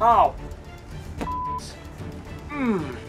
Oh. Mmm.